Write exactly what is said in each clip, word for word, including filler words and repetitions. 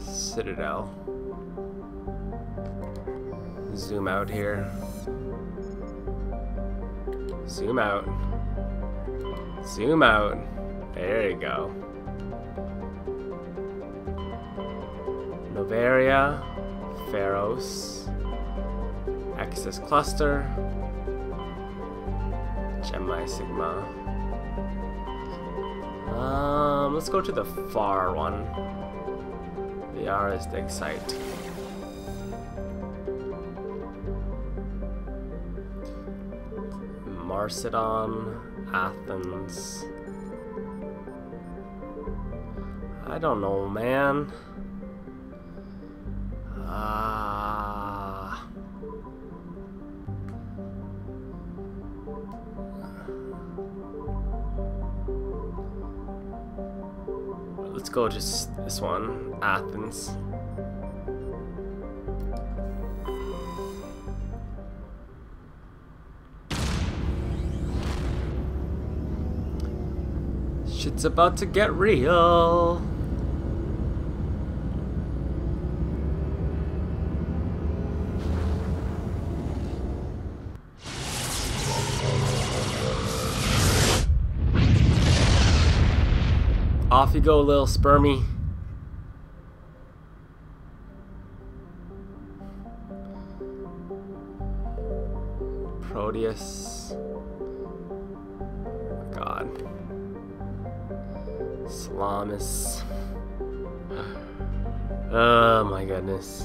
Citadel. Zoom out here. Zoom out. Zoom out. There you go. Noveria. Pharos. Access Cluster. Gemma Sigma. Um, let's go to the far one. The R is the Excite. Marsedon, Athens. I don't know, man. Ah. Uh... Let's go just this one, Athens. Shit's about to get real. Off you go, little spermy. Proteus. God. Salamis. Oh my goodness.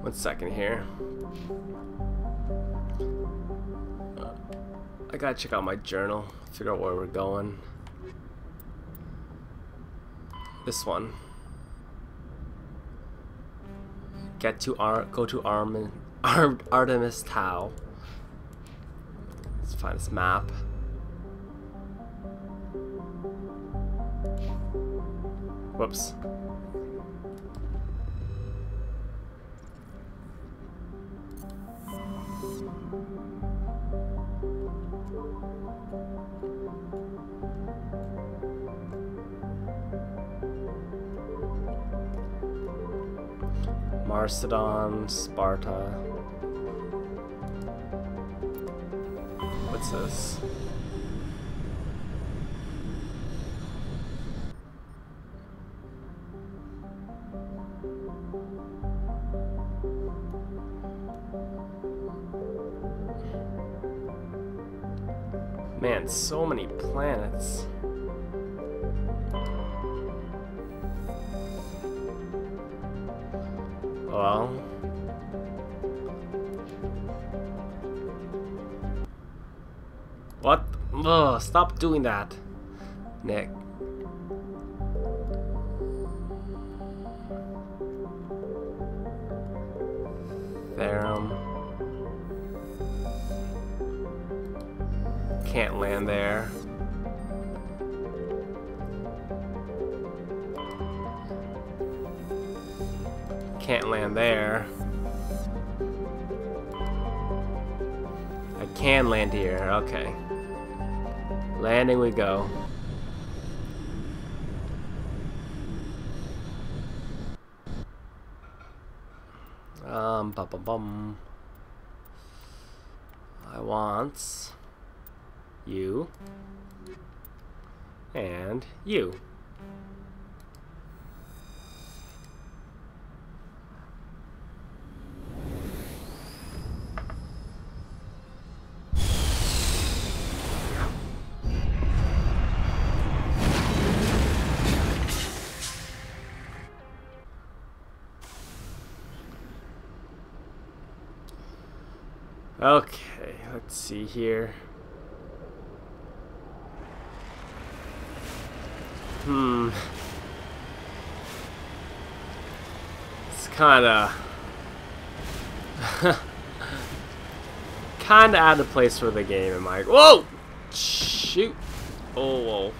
One second here. Uh, I gotta check out my journal, figure out where we're going. This one. Get to Ar go to Arm Armed Artemis Tau. Let's find this map. Whoops. Arsidon, Sparta. What's this? Man, so many planets. Well, what? Ugh, stop doing that, Nick. Therum. Can't land there. Can't land there. I can land here. Okay. Landing we go. Um, bum bum bum. I want you and you. Okay, let's see here. Hmm. It's kinda... kinda out of place for the game, am I? Whoa! Shoot! Oh, whoa.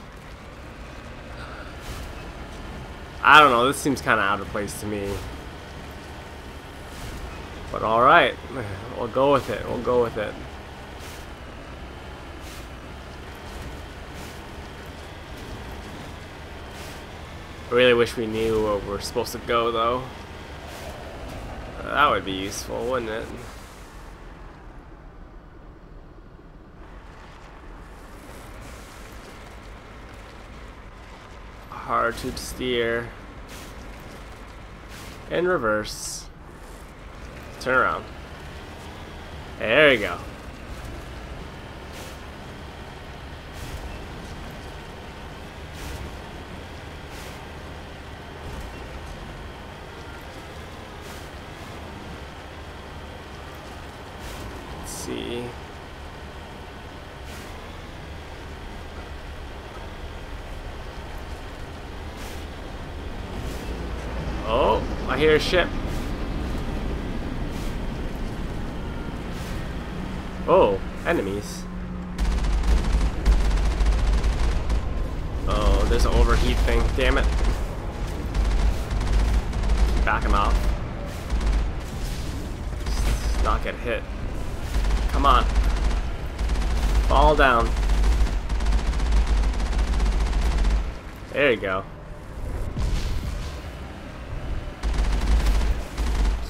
I don't know, this seems kinda out of place to me. But alright, we'll go with it, we'll go with it. I really wish we knew where we're supposed to go, though. That would be useful, wouldn't it? Hard to steer. In reverse. Turn around. There we go. Let's see. Oh, I hear a ship. Oh, enemies. Oh, there's an overheat thing. Damn it. Back him off. Let's not get hit. Come on. Fall down. There you go.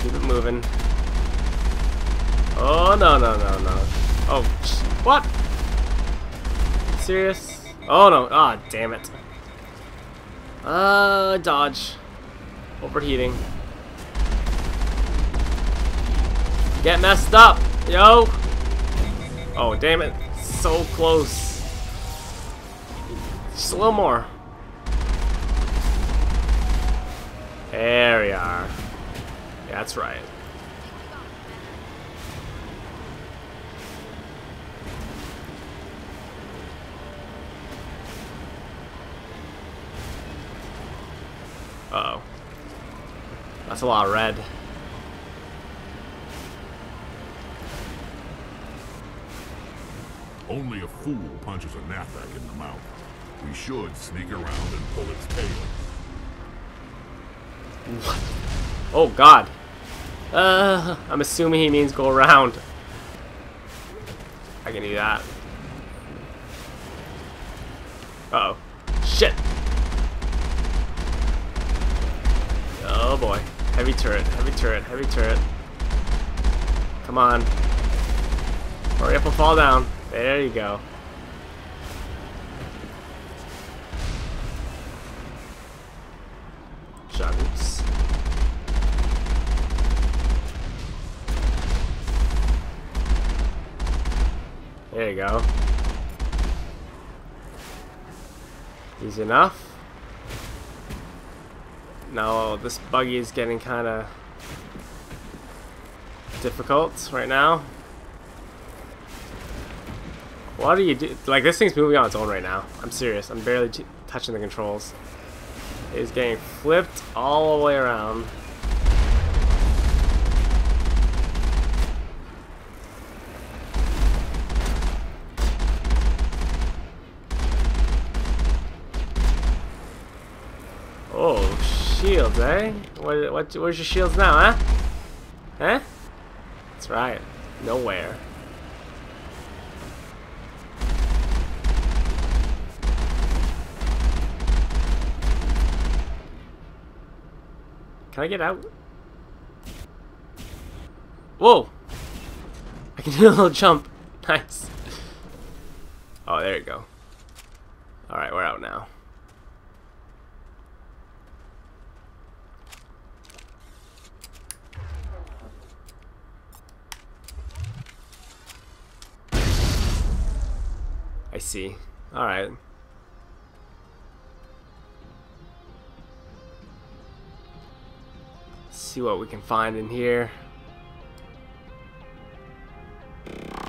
Keep it moving. Oh, no, no, no, no. Oh, what? Serious? Oh, no. Ah, oh, damn it. Uh, dodge. Overheating. Get messed up, yo. Oh, damn it. So close. Just a little more. There we are. That's right. Uh-oh. That's a lot of red. Only a fool punches a knapsack in the mouth. We should sneak around and pull its tail. What? Oh, God. Uh, I'm assuming he means go around. I can do that. Uh-oh. Shit. Oh boy. Heavy turret, heavy turret, heavy turret. Come on. Hurry up and fall down. There you go. Shucks. There you go. Easy enough. No, this buggy is getting kind of difficult right now. What do you do? Like, this thing's moving on its own right now. I'm serious. I'm barely t touching the controls. It is getting flipped all the way around. Shields, eh? What, what, where's your shields now, huh? Huh? That's right. Nowhere. Can I get out? Whoa! I can do a little jump. Nice. Oh, there you go. Alright, we're out now. I see. All right. Let's see what we can find in here.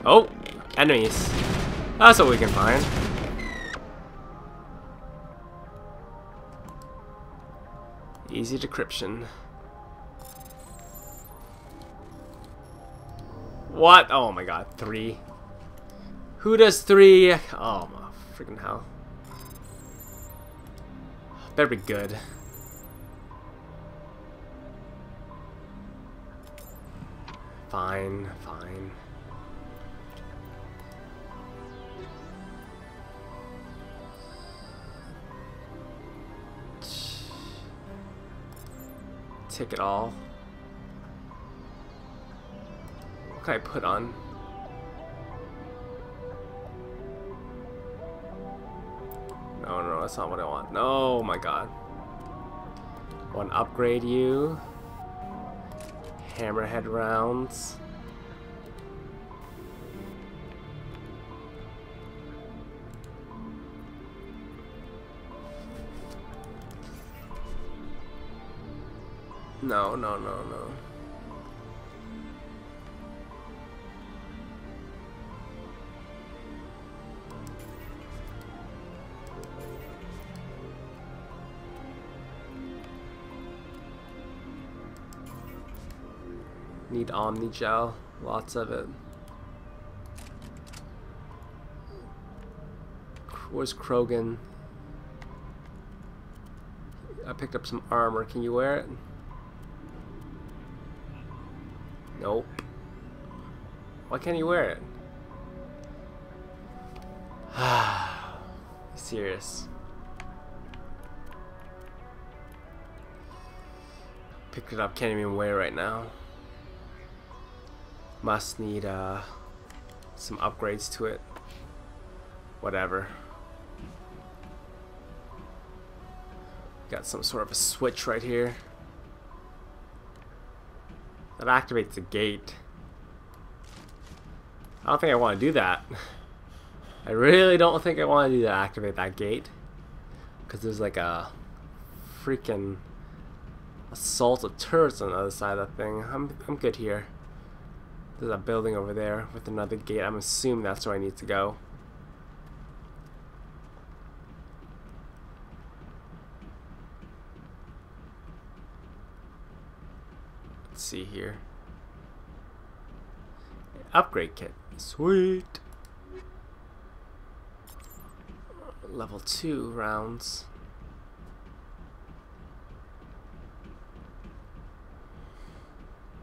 Oh, enemies. That's what we can find. Easy decryption. What? Oh my god, three. Who does three? Oh my freaking hell. Better be good. Fine, fine. Take it all. What can I put on? No, no, no, that's not what I want. No, my god. I want to upgrade you. Hammerhead rounds. No, no, no, no. Need Omni Gel, lots of it. Where's Krogan? I picked up some armor. Can you wear it? Nope. Why can't you wear it? Ah, serious. Picked it up. Can't even wear it right now. Must need uh, some upgrades to it. Whatever. Got some sort of a switch right here. That activates the gate. I don't think I want to do that. I really don't think I want to do that. Activate that gate. Because there's like a freaking assault of turrets on the other side of that thing. I'm, I'm good here. There's a building over there with another gate. I'm assuming that's where I need to go. Let's see here. Upgrade kit. Sweet. Level two rounds.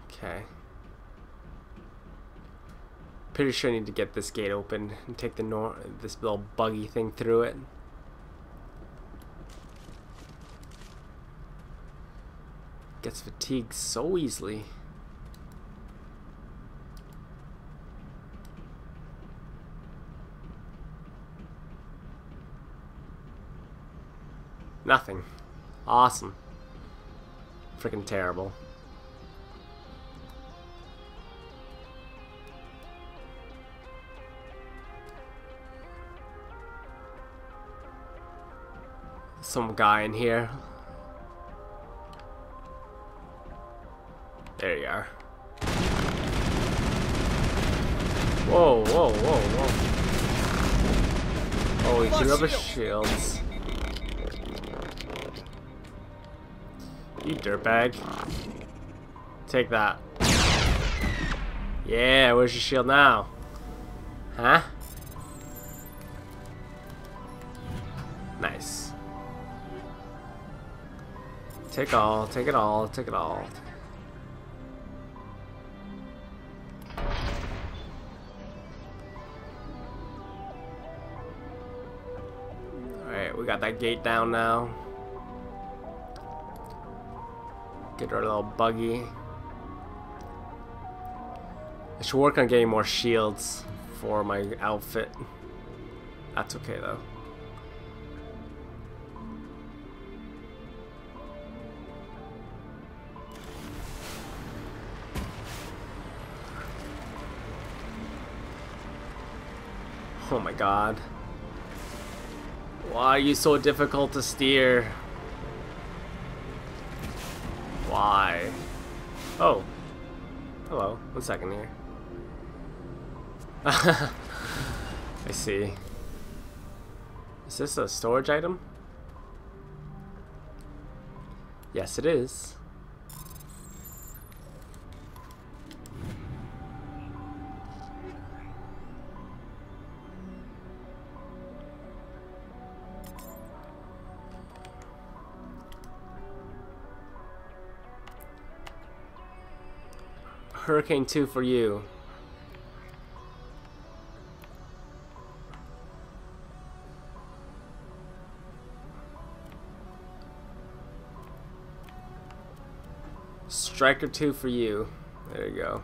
Okay. Pretty sure I need to get this gate open and take the nor this little buggy thing through it. Gets fatigued so easily. Nothing. Awesome. Freaking terrible. Some guy in here. There you are. Whoa, whoa, whoa, whoa. Oh, we do have a shield. You dirtbag. Take that. Yeah, where's your shield now? Huh? Nice. Take all, take it all, take it all. Alright, we got that gate down now. Get our little buggy. I should work on getting more shields for my outfit. That's okay though. Oh my god. Why are you so difficult to steer? Why? Oh. Hello. One second here. I see. Is this a storage item? Yes, it is. Hurricane two for you. Striker two for you. There you go.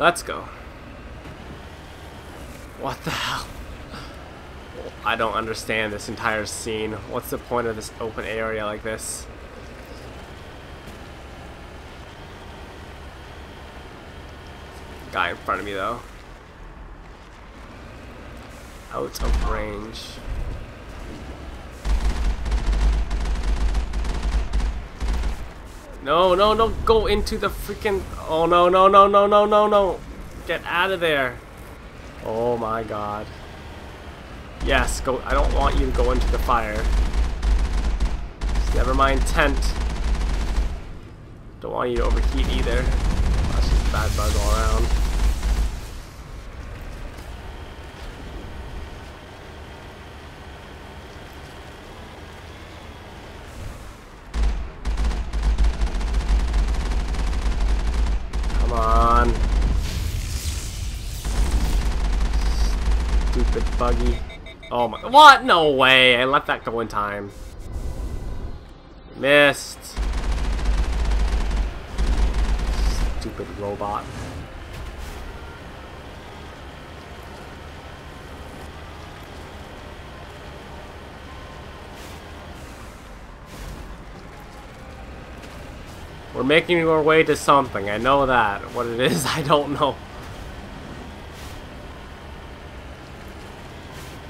Let's go. What the hell? I don't understand this entire scene. What's the point of this open area like this? Guy in front of me though. Out of range. No, no, no, go into the freaking... Oh no, no, no, no, no, no, no. Get out of there. Oh my god. Yes, go. I don't want you to go into the fire. Never mind tent. Don't want you to overheat either. Well, that's just bad bugs all around. Come on. Stupid buggy. Oh my, what? No way, I left that go in time. Missed. Stupid robot. We're making our way to something, I know that. What it is, I don't know.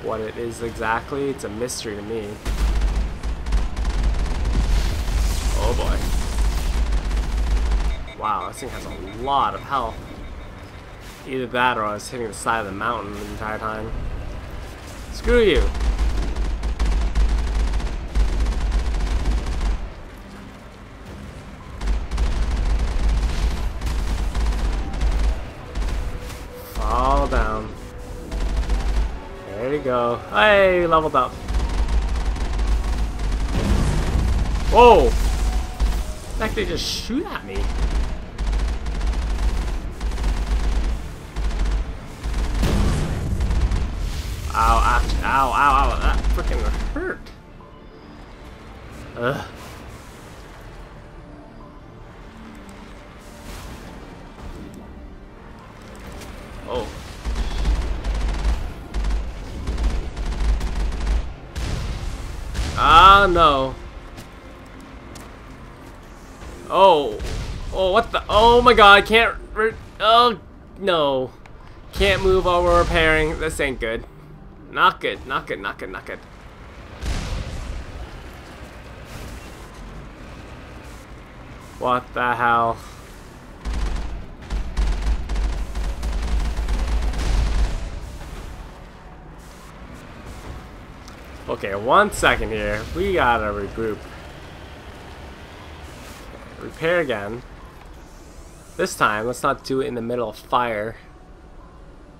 What it is exactly, it's a mystery to me. Oh boy. Wow, this thing has a lot of health. Either that or I was hitting the side of the mountain the entire time. Screw you! Fall down. There you go. Hey, leveled up. Whoa! Heck, they just shoot at me. Ow, ow, ow, ow, ow. That freaking hurt. Ugh. Oh. Ah, no. Oh. Oh, what the? Oh my god, I can't. Oh, no. Can't move while we're repairing. This ain't good. Not good, not good, not good, not good. What the hell? Okay, one second here. We gotta regroup. Okay, repair again. This time, let's not do it in the middle of fire.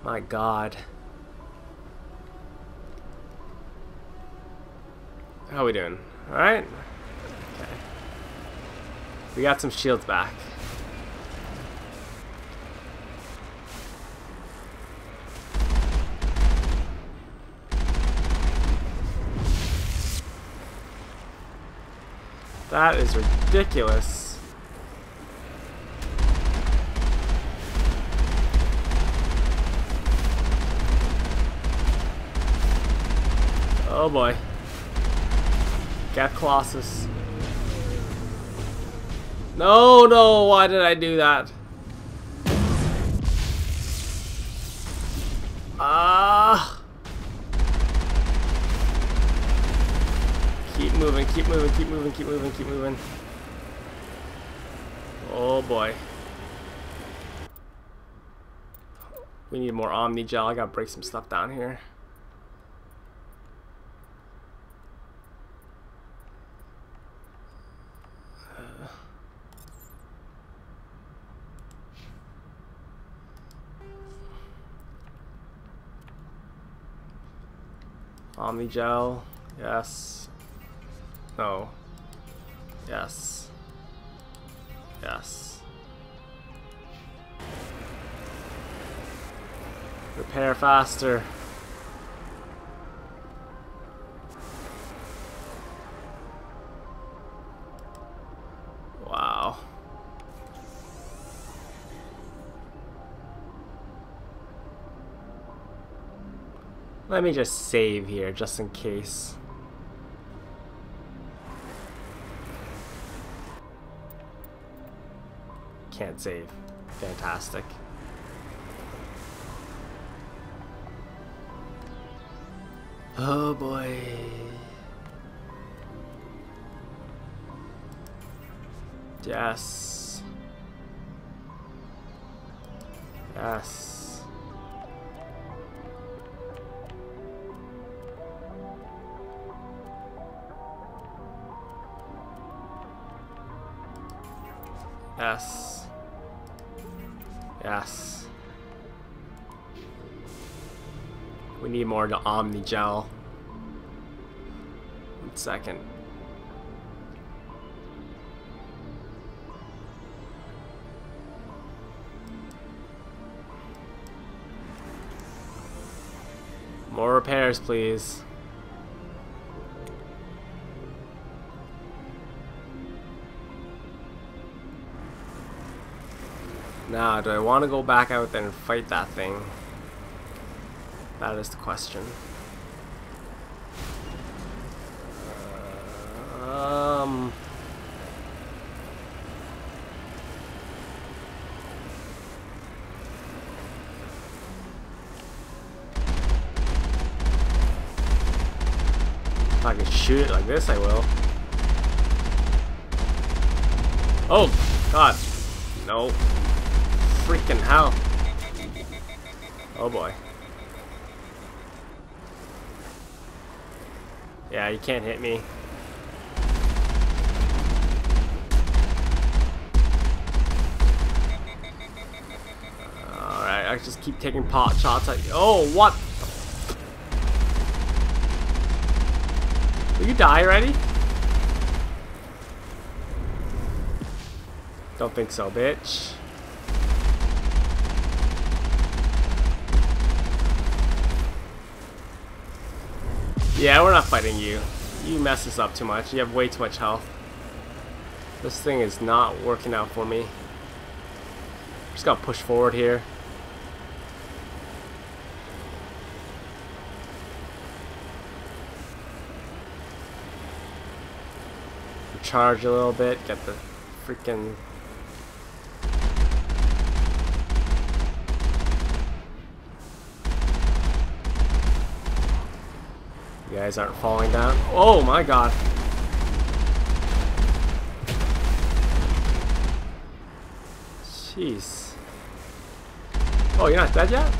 My god. How we doing? Alright? Okay. We got some shields back. That is ridiculous. Oh boy. Got Colossus. No, no, why did I do that? Ah. Keep moving, keep moving, keep moving, keep moving, keep moving. Oh boy. We need more Omni Gel. I gotta break some stuff down here. Uh, Omni Gel. Yes. No. Yes. Yes. Repair faster. Wow. Let me just save here just in case. Can't save. Fantastic. Oh boy. Yes. Yes. Yes. Yes. We need more to Omni Gel. One second. More repairs, please. Now, do I want to go back out there and fight that thing? That is the question. Um, if I can shoot it like this, I will. Oh, God. No. Freaking hell. Oh boy. Yeah, you can't hit me. Alright, I just keep taking pot shots at you. Oh, what? Will you die already? Don't think so, bitch. Yeah, we're not fighting you. You mess this up too much. You have way too much health. This thing is not working out for me. Just gotta push forward here. Recharge a little bit. Get the freaking... You guys aren't falling down. Oh my God. Jeez. Oh, you're not dead yet?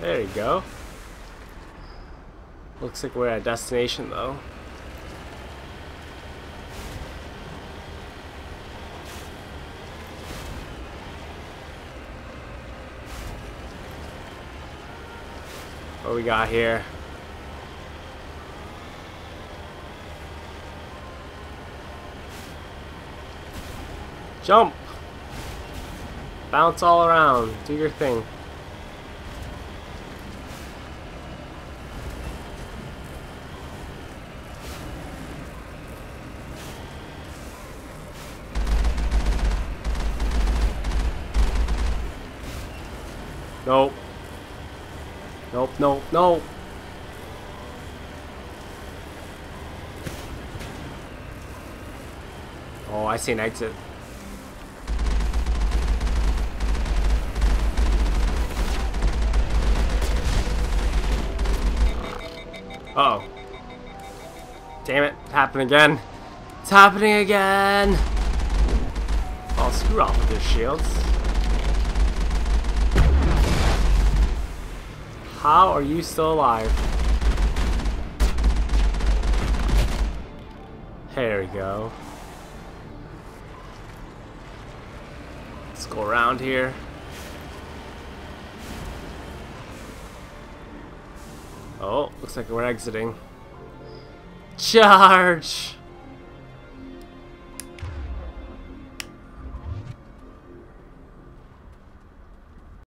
There you go. Looks like we're at a destination though. What we got here? Jump! Bounce all around. Do your thing. Nope. Nope, nope, nope. Oh, I see an exit. Uh oh. Damn it, it's happening again. It's happening again. I'll screw off with their shields. How are you still alive? There we go. Let's go around here. Oh, looks like we're exiting. Charge!